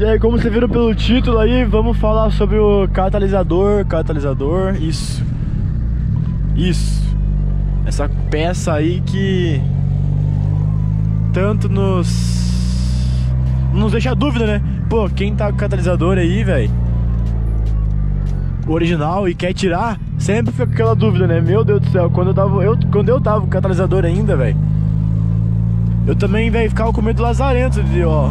E aí, como vocês viram pelo título aí, vamos falar sobre o catalisador, isso, essa peça aí que tanto nos deixa dúvida, né? Pô, quem tá com catalisador aí, velho, original e quer tirar, sempre fica aquela dúvida, né? Meu Deus do céu, quando eu tava com catalisador ainda, velho, eu também, velho, ficava com medo lazarento de, ó,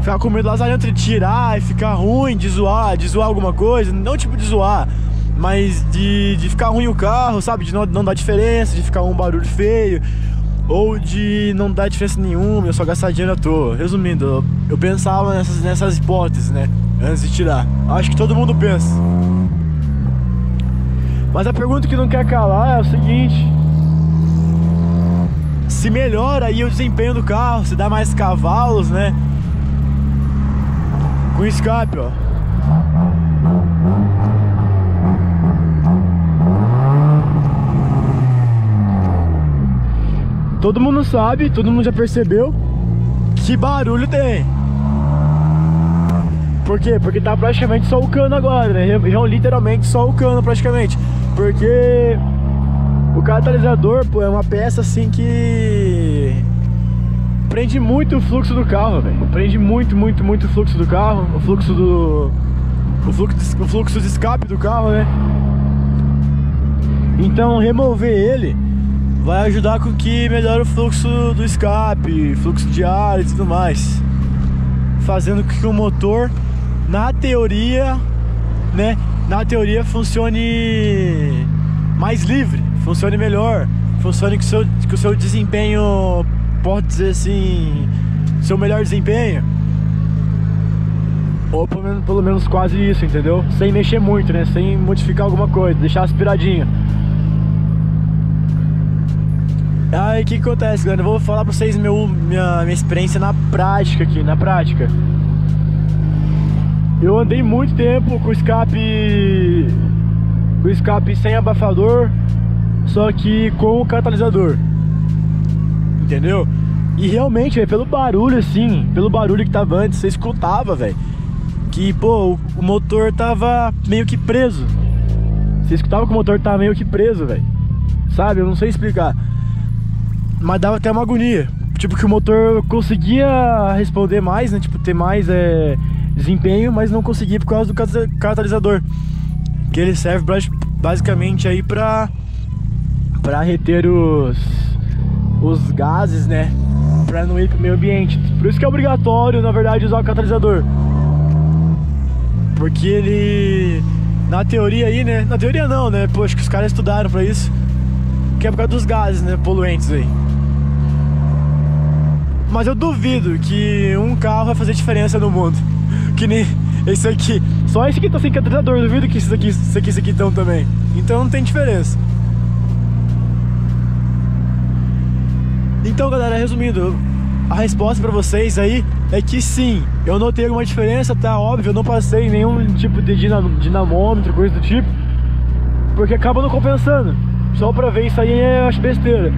ficar com medo lazarento de tirar e ficar ruim, de zoar alguma coisa. Não tipo de zoar, mas de ficar ruim o carro, sabe? De não dar diferença, de ficar um barulho feio, ou de não dar diferença nenhuma, eu só gastar dinheiro à toa. Resumindo, eu pensava nessas hipóteses, né? Antes de tirar. Acho que todo mundo pensa. Mas a pergunta que não quer calar é o seguinte: se melhora aí o desempenho do carro, se dá mais cavalos, né? Com escape, ó. Todo mundo sabe, todo mundo já percebeu que barulho tem. Por quê? Porque tá praticamente só o cano agora, né? Literalmente só o cano praticamente. Porque o catalisador, pô, é uma peça assim que prende muito o fluxo do carro, velho. Prende muito o fluxo do carro, o fluxo de escape do carro, né? Então remover ele vai ajudar com que melhore o fluxo do escape, fluxo de ar e tudo mais, fazendo com que o motor, na teoria, né? Na teoria funcione mais livre, funcione melhor, funcione com o seu desempenho, pode dizer assim, seu melhor desempenho, ou pelo menos quase isso, entendeu? Sem mexer muito, né? Sem modificar alguma coisa, deixar aspiradinho. Aí o que acontece, galera? Eu vou falar pra vocês minha experiência na prática aqui, Eu andei muito tempo com escape sem abafador, só que com o catalisador, entendeu? E realmente, véio, pelo barulho assim, pelo barulho que tava antes, você escutava, velho, que, pô, o motor tava meio que preso. Você escutava que o motor tava meio que preso, velho, sabe? Eu não sei explicar, mas dava até uma agonia, tipo, que o motor conseguia responder mais, né? Tipo, ter mais desempenho, mas não conseguia por causa do catalisador, que ele serve basicamente aí pra reter os gases, né, pra não ir pro meio ambiente. Por isso que é obrigatório, na verdade, usar o catalisador, porque ele, na teoria aí, né, na teoria não, né, pô, acho que os caras estudaram pra isso, que é por causa dos gases, né, poluentes aí. Mas eu duvido que um carro vai fazer diferença no mundo, que nem esse aqui. Só esse aqui tá sem catalisador, duvido que esse aqui estão também, então não tem diferença. Então, galera, resumindo, a resposta pra vocês aí é que sim, eu notei alguma diferença, tá óbvio, eu não passei nenhum tipo de dinamômetro, coisa do tipo, porque acaba não compensando, só pra ver isso aí eu acho besteira.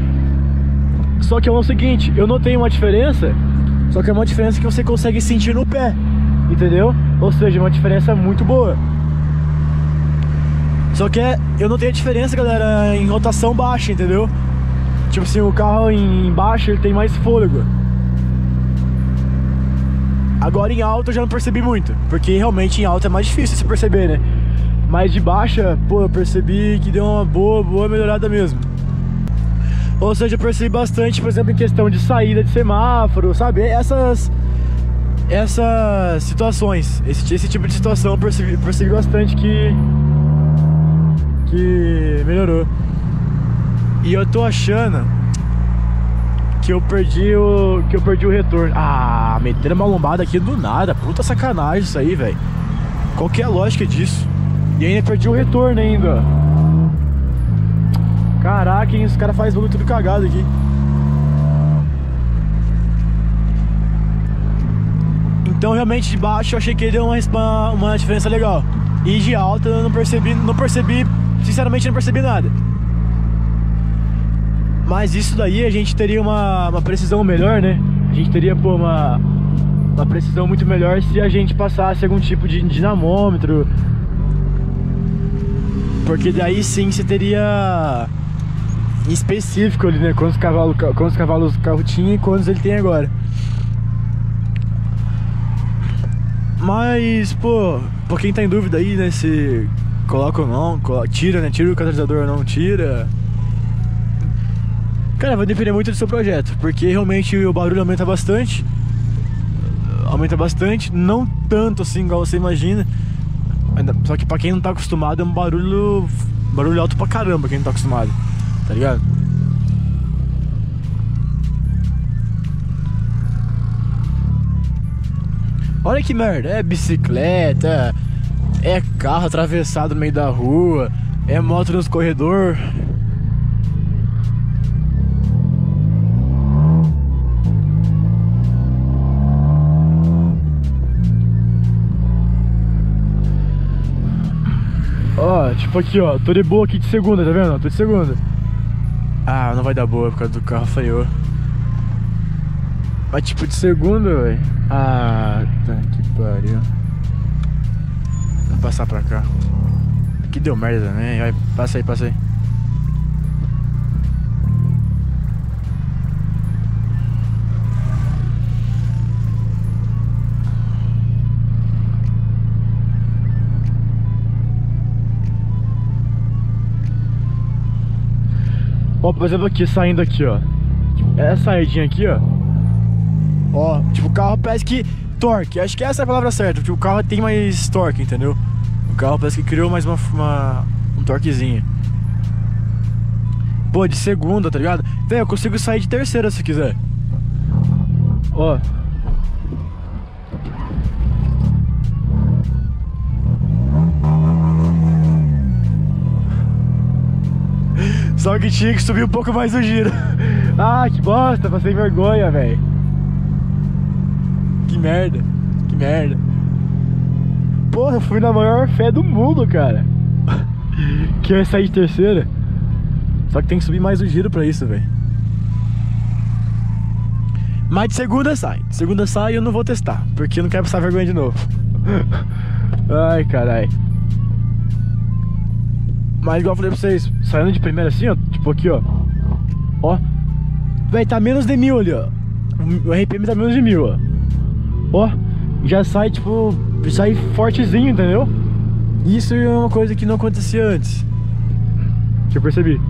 Só que é o seguinte, eu notei uma diferença, só que é uma diferença que você consegue sentir no pé, entendeu? Ou seja, uma diferença muito boa. Só que eu notei a diferença, galera, em rotação baixa, entendeu? Tipo assim, o carro embaixo ele tem mais fôlego. Agora em alta eu já não percebi muito, porque realmente em alta é mais difícil se perceber, né? Mas de baixa, pô, eu percebi que deu uma boa melhorada mesmo. Ou seja, eu percebi bastante, por exemplo, em questão de saída de semáforo, sabe? Essas situações, esse tipo de situação eu percebi bastante que melhorou. E eu tô achando que eu perdi o retorno. Ah, meteram uma lombada aqui do nada. Puta sacanagem isso aí, velho. Qual que é a lógica disso? E ainda perdi o retorno ainda. Caraca, hein, os caras fazem tudo cagado aqui. Então realmente de baixo eu achei que ele deu uma diferença legal. E de alta eu não percebi, sinceramente não percebi nada. Mas isso daí a gente teria uma precisão melhor, né? A gente teria, pô, uma uma precisão muito melhor se a gente passasse algum tipo de dinamômetro, porque daí sim você teria em específico ali, né, quantos cavalos o carro tinha e quantos ele tem agora. Mas, pô, pra quem tá em dúvida aí, né, se coloca ou não, tira, né, tira o catalisador ou não tira, cara, vai depender muito do seu projeto, porque realmente o barulho aumenta bastante, não tanto assim igual você imagina, só que pra quem não tá acostumado é um barulho alto pra caramba, quem não tá acostumado, tá ligado? Olha que merda, é bicicleta, é carro atravessado no meio da rua, é moto nos corredores. Ó, tipo aqui, ó, tô de boa aqui de segunda, tá vendo? Tô de segunda. Ah, não vai dar boa por causa do carro freou. Mas tipo de segunda, velho. Ah, tá, que pariu. Vou passar pra cá. Aqui deu merda também, vai, passa aí, passa aí. Ó, por exemplo aqui, saindo aqui, ó. Essa saidinha aqui, ó. Ó, tipo, o carro parece que torque, acho que essa é a palavra certa, tipo, o carro tem mais torque, entendeu? O carro parece que criou mais um torquezinho. Pô, de segunda, tá ligado? Véi, eu consigo sair de terceira se quiser. Ó. Só que tinha que subir um pouco mais o giro. Ah, que bosta, passei vergonha, velho. Que merda, que merda. Porra, eu fui na maior fé do mundo, cara. Que eu ia sair de terceira. Só que tem que subir mais o giro pra isso, velho. Mas de segunda sai. De segunda sai e eu não vou testar, porque eu não quero passar vergonha de novo. Ai, caralho. Mas igual eu falei pra vocês, saindo de primeira assim, ó, tipo aqui, ó. Ó. Véi, tá menos de 1000 ali, ó. O RPM tá menos de 1000, ó. Ó, já sai, tipo, sai fortezinho, entendeu? Isso é uma coisa que não acontecia antes, que eu percebi.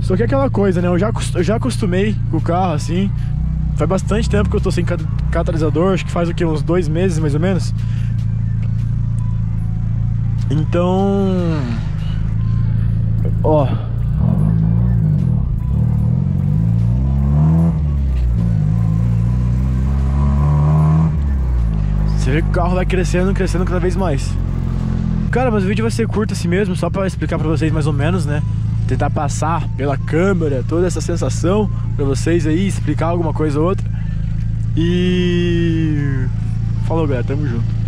Só que é aquela coisa, né, eu já acostumei com o carro, assim. Faz bastante tempo que eu tô sem catalisador, acho que faz o quê? Uns 2 meses, mais ou menos. Então, ó, você vê que o carro vai crescendo cada vez mais. Cara, mas o vídeo vai ser curto assim mesmo, só pra explicar pra vocês mais ou menos, né? Tentar passar pela câmera toda essa sensação pra vocês aí, explicar alguma coisa ou outra. E falou, galera, tamo junto.